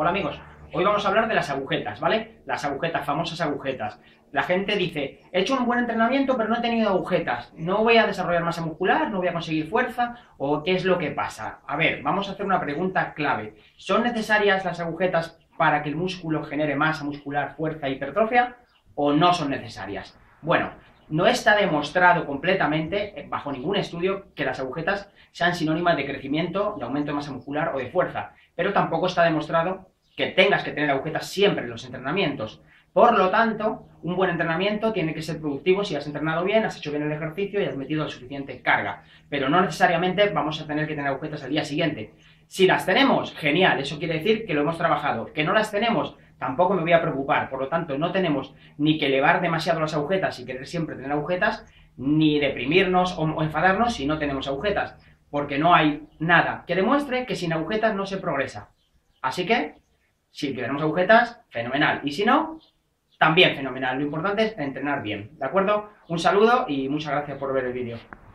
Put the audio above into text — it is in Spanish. Hola amigos, hoy vamos a hablar de las agujetas, ¿vale? Las agujetas, famosas agujetas. La gente dice, he hecho un buen entrenamiento pero no he tenido agujetas, no voy a desarrollar masa muscular, no voy a conseguir fuerza, o ¿qué es lo que pasa? A ver, vamos a hacer una pregunta clave. ¿Son necesarias las agujetas para que el músculo genere masa muscular, fuerza e hipertrofia, o no son necesarias? Bueno, no está demostrado completamente, bajo ningún estudio, que las agujetas sean sinónimas de crecimiento, de aumento de masa muscular o de fuerza, pero tampoco está demostrado que tengas que tener agujetas siempre en los entrenamientos. Por lo tanto, un buen entrenamiento tiene que ser productivo si has entrenado bien, has hecho bien el ejercicio y has metido la suficiente carga. Pero no necesariamente vamos a tener que tener agujetas al día siguiente. Si las tenemos, genial, eso quiere decir que lo hemos trabajado. Que no las tenemos, tampoco me voy a preocupar. Por lo tanto, no tenemos ni que elevar demasiado las agujetas y querer siempre tener agujetas, ni deprimirnos o enfadarnos si no tenemos agujetas. Porque no hay nada que demuestre que sin agujetas no se progresa. Así que, si tenemos agujetas, fenomenal. Y si no, también fenomenal. Lo importante es entrenar bien, ¿de acuerdo? Un saludo y muchas gracias por ver el vídeo.